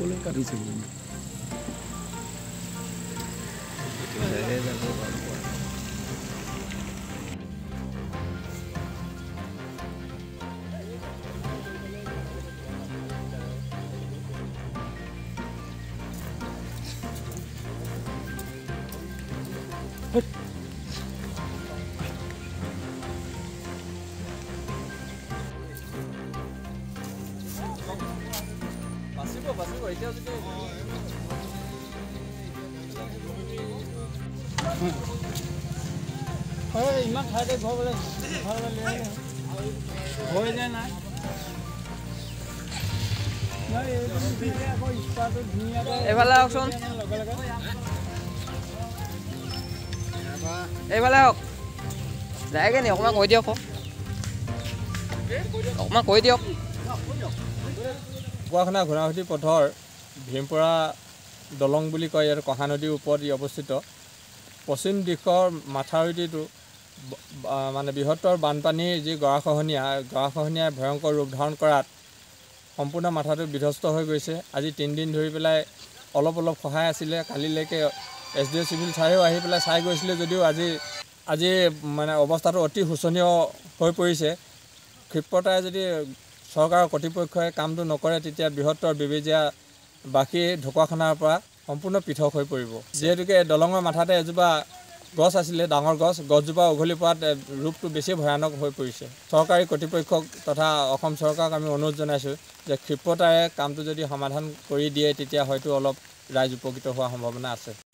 Em vào leo. Đấy cái này không mang cối tiêu không? Không mang cối tiêu. Qua khana khuna hoti pothor Bhimpura dolong buli koi ar kahanodi upor obosthito. Posim dikhor mathawiti tu mane bihotor banpani je gakhahania bhayankar rup dharan korat সম্পূৰ্ণ মাথাটো বিধ্বস্ত হৈ গৈছে আজি 3 দিন ধৰি পেলাই অলপ খহাই আছিল কালি লৈকে এসডিও সিভিল ছাইও আহি পেলাই ছাই গৈছিল যদিও আজি মানে অৱস্থাটো অতি হুচনীয় হৈ পৰিছে ক্ষিপ্ৰতাই যদি চৰকাৰৰ কৰ্তৃপক্ষই কামটো নকৰে তেতিয়া বৃহত্তৰ বিবেজিয়া বাকি ঢকুৱাখানাৰ পৰা সম্পূৰ্ণ পৃথক হৈ পৰিব যেহেতুকে দলঙৰ মাথাতে এজোপা গছ আছিল ডাঙৰ গছজোপা উঘলি পৰাত ৰূপটো বেছি ভয়ানক হৈ পৰিছে চৰকাৰী কৰ্তৃপক্ষক তথা অসম চৰকাৰক আমি অনুৰোধ জনাইছো যে ক্ষিপ্ৰতাৰে কামটো যদি সমাধান কৰি দিয়ে তেতিয়া হয়তো অলপ ৰাইজ উপকৃত হোৱাৰ সম্ভাৱনা আছে।